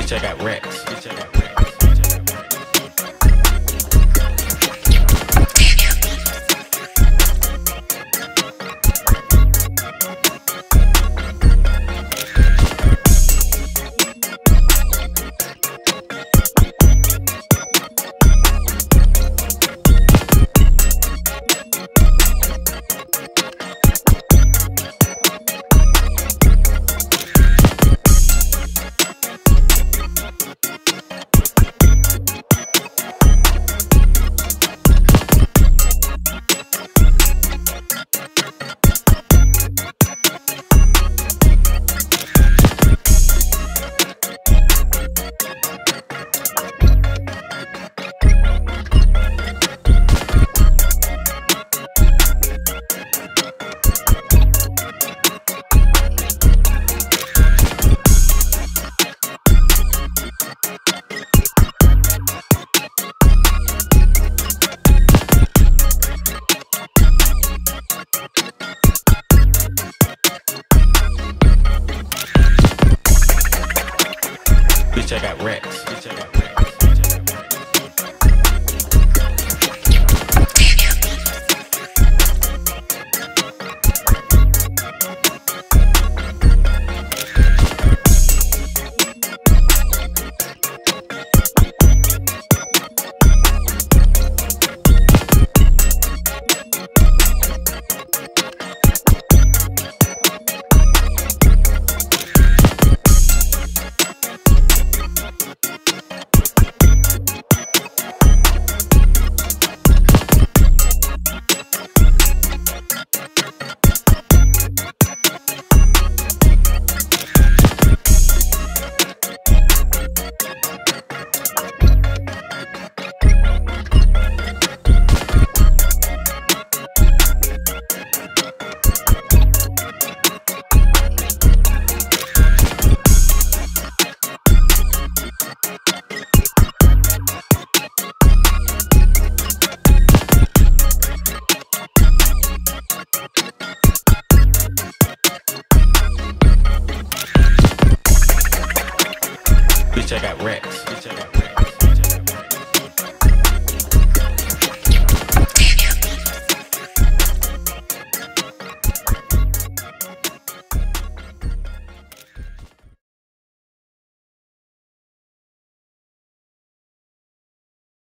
Bitch, I got racks. Bitch, I got racks. Bitch, I got racks. Bitch, I got racks. Bitch, I got racks.